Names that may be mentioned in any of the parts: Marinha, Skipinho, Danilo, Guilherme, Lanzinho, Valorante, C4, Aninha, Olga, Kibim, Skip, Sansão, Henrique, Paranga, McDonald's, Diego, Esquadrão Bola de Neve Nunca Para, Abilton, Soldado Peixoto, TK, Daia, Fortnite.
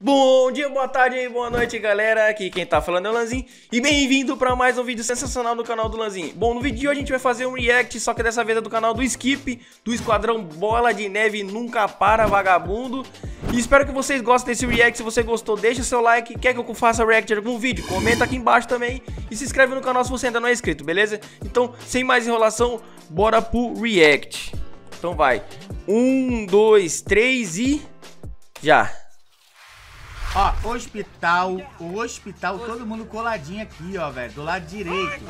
Bom dia, boa tarde e boa noite, galera. Aqui quem tá falando é o Lanzinho e bem-vindo para mais um vídeo sensacional do canal do Lanzinho. Bom, no vídeo de hoje a gente vai fazer um react, só que dessa vez é do canal do Skip, do Esquadrão Bola de Neve Nunca Para, vagabundo. E espero que vocês gostem desse react. Se você gostou, deixa o seu like. Quer que eu faça react de algum vídeo? Comenta aqui embaixo também e se inscreve no canal se você ainda não é inscrito, beleza? Então, sem mais enrolação, bora pro react. Então vai, 1, 2, 3 e... já! Ó, hospital, todo mundo coladinho aqui, ó, velho, do lado direito.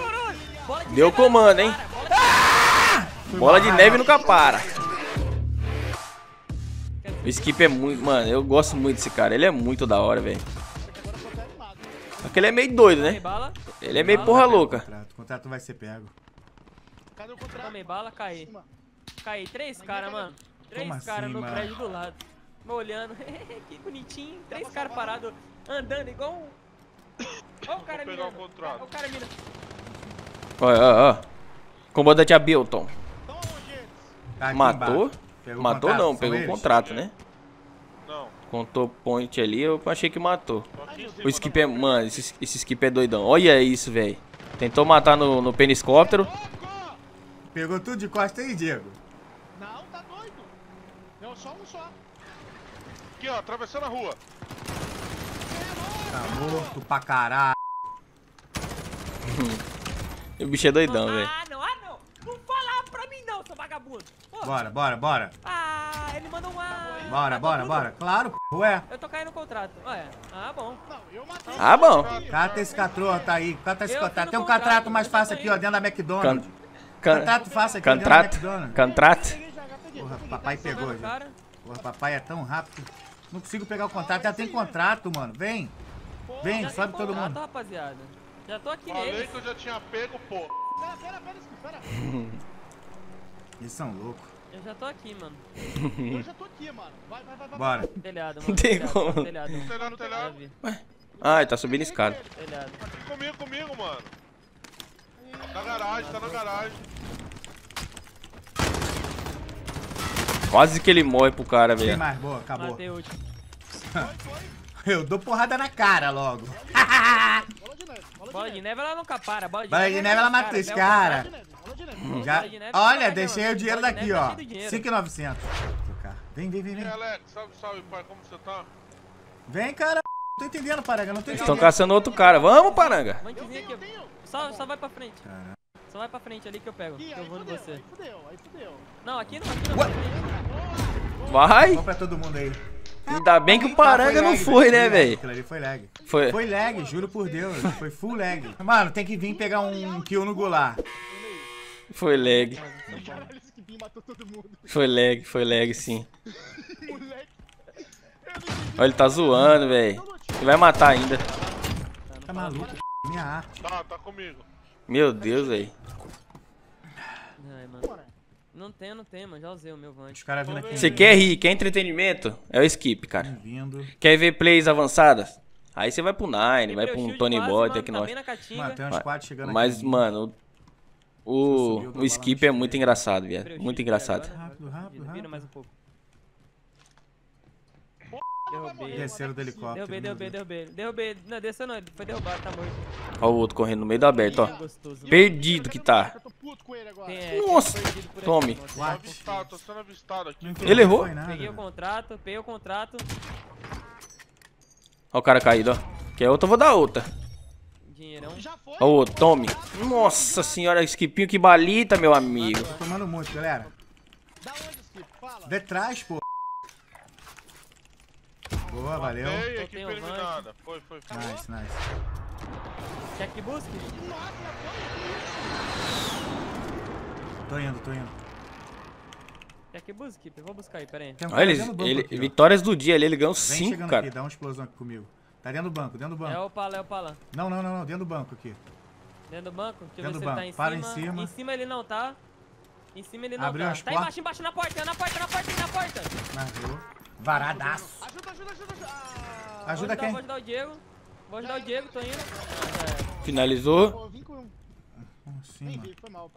Deu comando, hein? Bola de neve nunca para. O Skip é muito, mano, eu gosto muito desse cara, ele é muito da hora, velho. Só que ele é meio doido, né? Ele é meio porra louca. O contrato vai ser pego. Cadê o contrato? Tomei bala, caí. Caí, 3 caras, mano. 3 caras no prédio do lado. Olhando, que bonitinho, 3 caras parados, andando igual um... Olha o cara mina, olha o cara mina. Olha, olha, comandante Abilton. Matou? Matou não, pegou o contrato, né? Não. Contou point ali, eu achei que matou. O Skip é... mano, esse Skip é doidão, olha isso, velho. Tentou matar no peniscóptero. Pegou tudo de costa aí, Diego. Não, tá doido. Não, só. Aqui, ó, atravessando a rua. Tá morto pra caralho. O bicho é doidão, velho. Ah, não, não fala pra mim não, seu vagabundo. Porra. Bora. Ah, ele mandou uma... Bora. Claro, p***, ué. Eu tô caindo no contrato. Ué, ah, bom. Não, eu matei. Ah, bom. Cata esse catrô, tá aí. Cata esse contrato. Tem um contrato mais fácil aqui, ó, dentro da McDonald's. Contrato fácil aqui, dentro da McDonald's. Contrato. Porra, papai pegou, já. Porra, papai é tão rápido. Não consigo pegar o contrato, já tem contrato, mano. Vem, vem, sobe todo mundo. Rapaziada. Já tô aqui nele. Falei que eu já tinha pego, pô. Pera. Eles são loucos. Eu já tô aqui, mano. Vai. Bora. Telhado, mano. Tem como. Telhado. Ai, tá subindo escada. Telhado. Aqui comigo, mano. Tá na garagem. Quase que ele morre pro cara, velho. Tem mais, boa, acabou. Matei o último. Eu dou porrada na cara logo. Bola de neve ela nunca para. Bola de neve ela mata esse cara. Olha, deixei o dinheiro daqui, ó. 5.900. Vem. Alex, salve, pai, como você tá? Vem, cara. Não tô entendendo, Paranga. Eles estão caçando outro cara. Vamos, Paranga. Só vai pra frente. Caramba. Só vai pra frente ali que eu pego, que eu vou no você. Aí fudeu. Não, aqui não. Vai! Vamos pra todo mundo aí. Ainda bem que o Paranga não foi, né, velho? Aquilo ali foi lag. Foi lag, juro por Deus. Foi full lag. Mano, tem que vir pegar um kill no Goulart. Foi lag. Caralho, esse Kibim matou todo mundo. Foi lag sim. Olha, ele tá zoando, velho. Ele vai matar ainda. Tá maluco, minha arte. Tá comigo. Meu Deus, velho. Ai, mano. Não tem, mano. Já usei o meu Vant. Os caras vindo aqui. Você quer rir, quer entretenimento? É o Skip, cara. Quer ver plays avançadas? Aí você vai pro Nine, vai pro um Tony Bot aqui nós. Mano, tem uns 4 chegando aqui. Mas, mano, o Skip é muito engraçado, viado. Muito engraçado. Rápido. Vira mais um pouco. Derrubei. Desceram do helicóptero. Derrubei. Não, desceu não. Ele foi derrubado, tá morto. Olha o outro correndo no meio da aberta, ó. Gostoso. Perdido que tá. Nossa. Tome. Ele errou. Peguei o contrato. Olha o cara caído, ó. Quer outra, eu vou dar outra. Dinheirão. Olha o outro, tome. Nossa senhora, Skipinho, que balita, meu amigo. Tô tomando muito, galera. Da onde, Skip? Fala. Detrás, pô. Boa, valeu. Foi. Nice. Check busque. Tô indo. Check busque, eu vou buscar aí, pera aí. Olha, ele aqui, vitórias do dia ali, ele ganhou 5, cara. Aqui, dá uma explosão aqui comigo. Tá dentro do banco. É o Pala. Não, dentro do banco aqui. Dentro do banco? Deixa eu ver se ele tá em cima. Para em cima. Em cima ele não tá. Abriu. Tá embaixo, na porta. Marcou. Varadaço. Ajuda. Ah, ajuda quem? Vou ajudar o Diego. Tô indo. Finalizou. Sim, mano.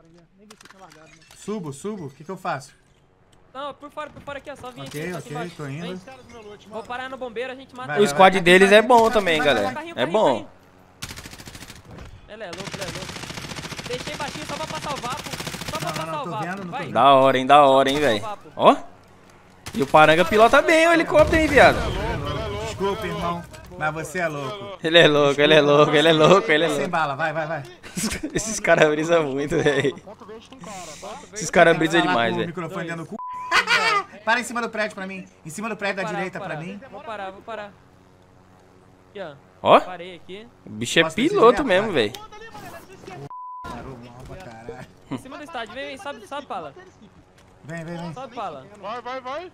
Subo. O que eu faço? Não, por fora aqui, ó. Só vim aqui. Ok, tô indo. Vou parar no bombeiro, a gente mata. O squad deles é bom também, galera. É bom. Ele é louco, ele é louco. Deixei baixinho só pra passar o vapo. Só pra passar o vapo. Da hora, hein, velho. Ó. E o Paranga pilota bem o helicóptero, hein, viado. Desculpa, irmão. Mas você é louco. Ele é louco, ele é louco, ele é louco, ele é louco. Sem bala, vai, vai, vai. Esses caras brisam muito, velho. Esses caras brisam demais, velho. Para em cima do prédio pra mim. Em cima do prédio da direita pra mim. Vou parar, vou parar. Aqui, ó. Ó. Parei aqui. O bicho é piloto mesmo, velho. Em cima do estádio, vem, vem, sobe, sobe, Pala. Vem, vem, vem. Sobe, Pala. Vai, vai, vai.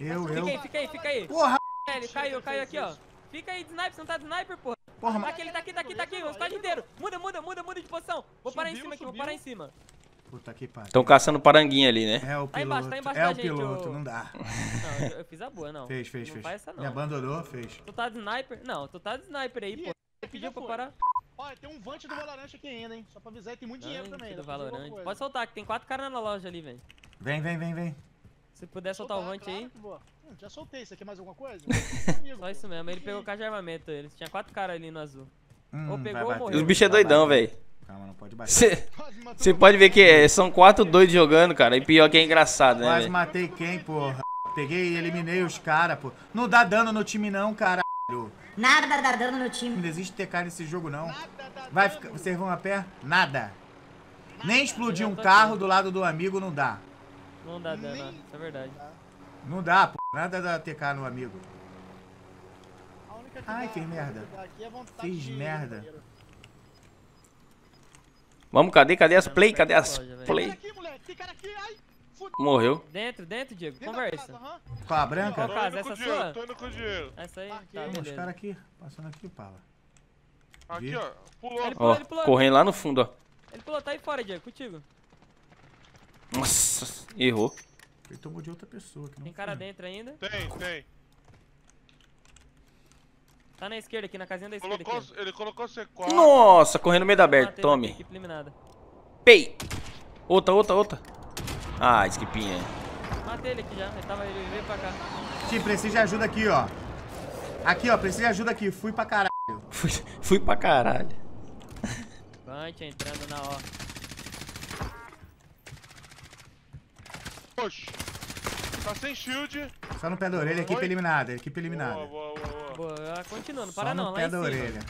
Eu. Fica aí, fica aí, fica aí. Porra! Ele caiu, caiu aqui, ó. Fica aí de sniper, você não tá de sniper, porra. Porra, mas... Aquele tá aqui, o squad inteiro. Muda, muda, muda, muda de posição. Vou parar em cima aqui, vou parar em cima. Puta que pariu. Estão caçando paranguinha ali, né? É o piloto, tá embaixo é da o gente, piloto, eu... não dá. Não, eu fiz a boa, não. Fez, fez, não fez. Faz essa, não. Me abandonou, fez. Tu tá de sniper? Não, tu tá de sniper aí, pô. Você pediu pra parar? Olha, tem um vante do Valorante aqui ainda, hein. Só pra avisar que tem muito dinheiro também. Do Valorante. Pode soltar, que tem 4 caras na loja ali, velho. Vem, vem, vem, vem. Se puder soltar o vante aí. Já soltei, isso aqui é mais alguma coisa? Só isso mesmo, ele pegou o caixa de armamento, ele tinha 4 caras ali no azul. Ou pegou ou morreu. Os bichos é doidão, velho. Calma, não pode bater. Você pode ver que são 4 doidos jogando, cara, e pior que é engraçado, né? Quase matei quem, porra? Peguei e eliminei os caras, pô. Não dá dano no time não, caralho. Nada dá dano no time. Não existe TK nesse jogo não. Vai ficar, vocês vão a pé? Nada. Nem explodir um carro do lado do amigo não dá. Não dá dano, isso é verdade. Não dá, pô. Nada da TK no amigo. Ai, fez merda. Fiz merda. Vamos, cadê? Cadê as play? Cadê as play? Morreu. Dentro, dentro, Diego. Conversa. Com a branca? Essa sua? Tô indo com o Diego. Essa aí? Tá, os caras aqui. Passando aqui, Pala. Aqui, ó. Pulou. Correndo lá no fundo, ó. Ele pulou. Tá aí fora, Diego. Contigo. Nossa. Errou. Ele tomou de outra pessoa. Que não tem cara dentro ainda? Tem, tem. Tá na esquerda aqui, na casinha da esquerda aqui. Ele colocou C4. Nossa, correndo no meio da aberta, tome. Pei. Outra, outra, outra. Ah, Skipinha. Matei ele aqui já, ele veio pra cá. Ti, precisa de ajuda aqui, ó. Aqui, ó, precisa de ajuda aqui. Fui pra caralho. Fui pra caralho. Vante entrando na hora. Tá sem shield. Só no pé da orelha, equipe eliminada, equipe eliminada. Boa, boa, boa. Boa, continuando, para não, lá em cima.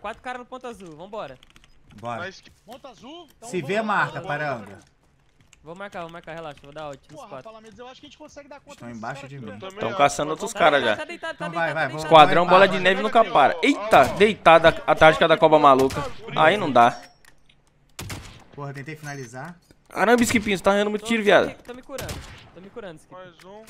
4 caras no ponto azul, vambora. Bora. Mas, ponto azul, então se vê, marca, Paranga. Vou marcar, relaxa, vou dar alt nos 4. Eu acho que a gente consegue dar conta. Estão embaixo de mim. Estão caçando outros caras já. Então vai, vai. Esquadrão Bola de Neve Nunca Para. Eita, deitada a tática da cobra maluca. Aí não dá. Porra, tentei finalizar. Caramba, Skipinho, você tá ganhando muito tiro, viado. Tô me curando, Skip. Mais um.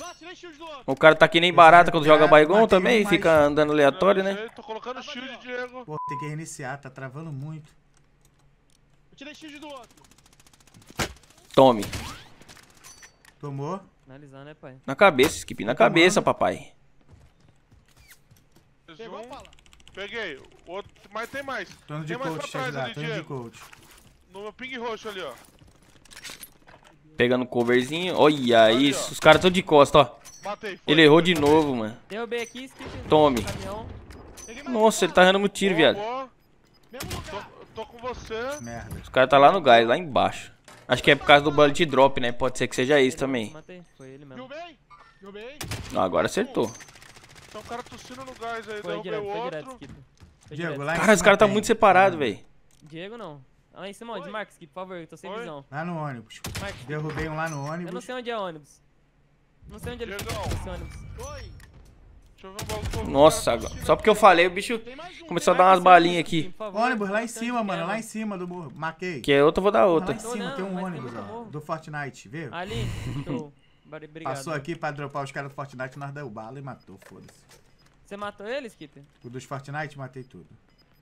O cara tá que nem barata quando joga baigão também, fica andando aleatório, né? Tô colocando shield, Diego. Pô, tem que reiniciar, tá travando muito. Eu tirei shield do outro. Tome. Tomou. Finalizar, né, pai? Na cabeça, Skip, na cabeça, papai. Pegou, Pala. Peguei. Outro, mas tem mais. Tando de coach, de coach. No meu ping roxo ali, ó. Pegando coverzinho. Olha ali, isso. Ó. Os caras estão de costa, ó. Matei, foi, ele errou de novo, mano. Derrubei aqui, esqueci. Tome. Nossa, ele tá errando muito tiro, viado. Tô com você. Merda. Os caras tá lá no gás, lá embaixo. Acho que é por causa do bullet drop, né? Pode ser que seja isso também. Matei, foi ele mesmo. Não, agora acertou. Então o cara tossindo no gás aí, derrubei o outro. Diego, lá em cima. Cara, os caras tá muito separados, velho. Diego não. Lá em cima onde? Marcos, por favor, eu tô sem visão. Lá no ônibus. Marcos. Derrubei um lá no ônibus. Eu não sei onde é ônibus. Não sei onde ele ficou esse ônibus. Nossa, só porque eu falei, o bicho começou a dar umas balinhas aqui. Ônibus lá em cima, mano. Lá em cima do morro. Marquei. Que é outra, eu vou dar outra. Lá em cima tem um ônibus, ó. Do Fortnite, viu? Ali. Obrigado. Passou aqui pra dropar os caras do Fortnite, nós deu bala e matou, foda-se. Você matou eles, Skipper? O dos Fortnite, matei tudo.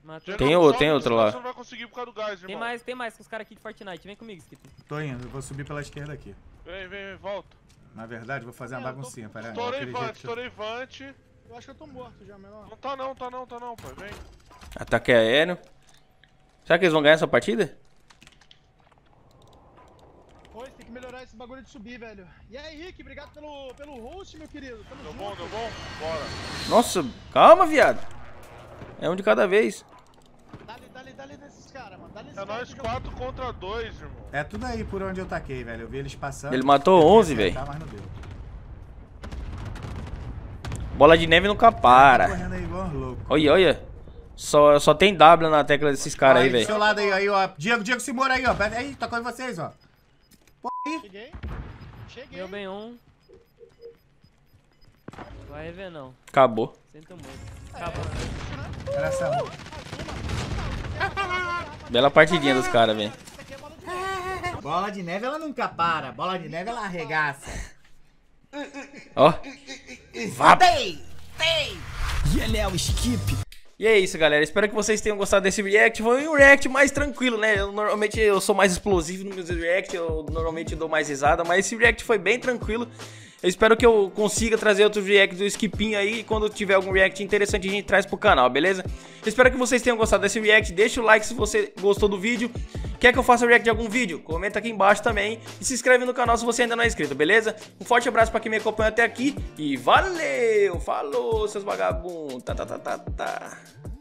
Matei. Tem outro lá. Você não vai conseguir por causa do gás, irmão. Tem mais com os caras aqui de Fortnite. Vem comigo, Skip. Tô indo, eu vou subir pela esquerda aqui. Vem, vem, vem, volta. Na verdade, vou fazer uma baguncinha, peraí. Estourei vante. Eu acho que eu tô morto já, menor. Não tá não, tá não, tá não, pai, vem. Ataque aéreo. Será que eles vão ganhar essa partida? Foi, tem que melhorar esse bagulho de subir, velho. E aí, Henrique, obrigado pelo host, meu querido. Tamo junto. Deu bom, bora. Nossa, calma, viado. É um de cada vez. Dá-lhe desses caras, mano. É nós 4 contra 2, irmão. É tudo aí por onde eu taquei, velho. Eu vi eles passando. Ele matou 11, velho. Bola de neve nunca para. Olha, olha. Só tem W na tecla desses caras aí, velho. Do seu lado aí, ó. Diego se mora aí, ó. Aí, tá com vocês, ó. Pô, aí. Cheguei. Deu bem um. Vai rever, não. Acabou. Sinto muito. Acabou. Engraçado. Bela partidinha dos caras, velho. Bola de neve, ela nunca para. Bola de neve, ela arregaça. Ó. Vapei! E ele é o Skip. E é isso, galera, espero que vocês tenham gostado desse react. Foi um react mais tranquilo, né? Normalmente eu sou mais explosivo nos meus reacts, eu normalmente dou mais risada, mas esse react foi bem tranquilo. Eu espero que eu consiga trazer outros reacts do Skipinho aí, e quando tiver algum react interessante a gente traz pro canal, beleza? Eu espero que vocês tenham gostado desse react, deixa o like se você gostou do vídeo. Quer que eu faça react de algum vídeo? Comenta aqui embaixo também e se inscreve no canal se você ainda não é inscrito, beleza? Um forte abraço pra quem me acompanha até aqui e valeu! Falou, seus vagabundos! Tá.